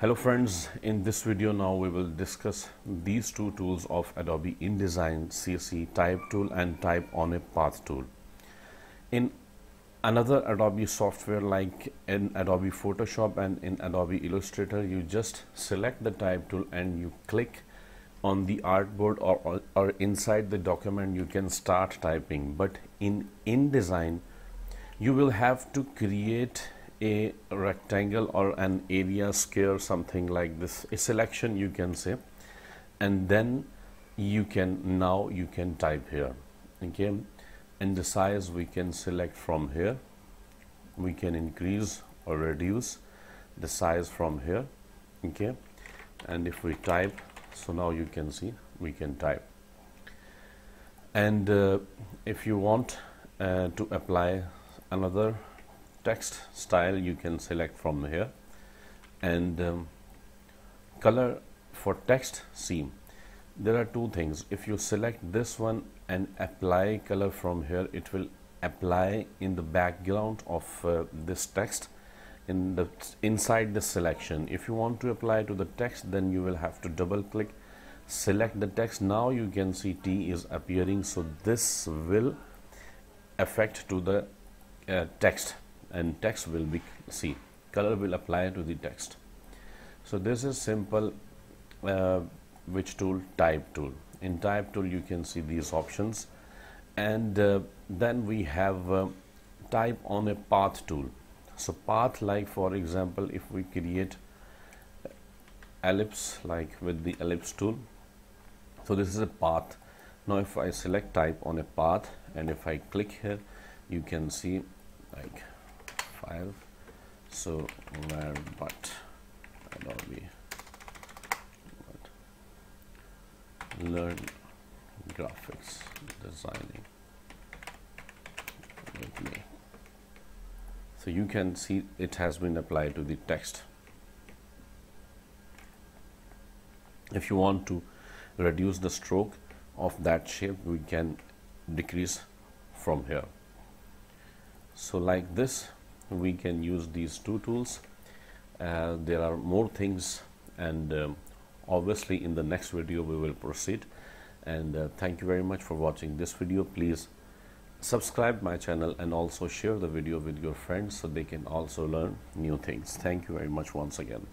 Hello friends, in this video now we will discuss these two tools of Adobe InDesign CC, Type tool and Type on a Path tool. In another Adobe software like in Adobe Photoshop and in Adobe Illustrator, you just select the Type tool and you click on the artboard or inside the document you can start typing. But in InDesign, you will have to create a rectangle or an area square, something like this, a selection you can say, and then you can type here, okay? And the size we can select from here, we can increase or reduce the size from here, okay? And if we type, so now you can see we can type. And if you want to apply another text style, you can select from here. And color for text, see there are two things. If you select this one and apply color from here, it will apply in the background of this text inside the selection. If you want to apply to the text, then you will have to double click, select the text. Now you can see T is appearing, so this will affect to the text, and text will be, see, color will apply to the text. So this is simple which tool, Type tool. In Type tool you can see these options. And then we have Type on a Path tool. So path, like for example, if we create ellipse, like with the ellipse tool, so this is a path. Now if I select Type on a Path and if I click here, you can see like file, so where but Adobe learn graphics designing with me. So you can see it has been applied to the text. If you want to reduce the stroke of that shape, we can decrease from here. So like this we can use these two tools. There are more things, and obviously in the next video we will proceed. And thank you very much for watching this video. Please subscribe my channel and also share the video with your friends so they can also learn new things. Thank you very much once again.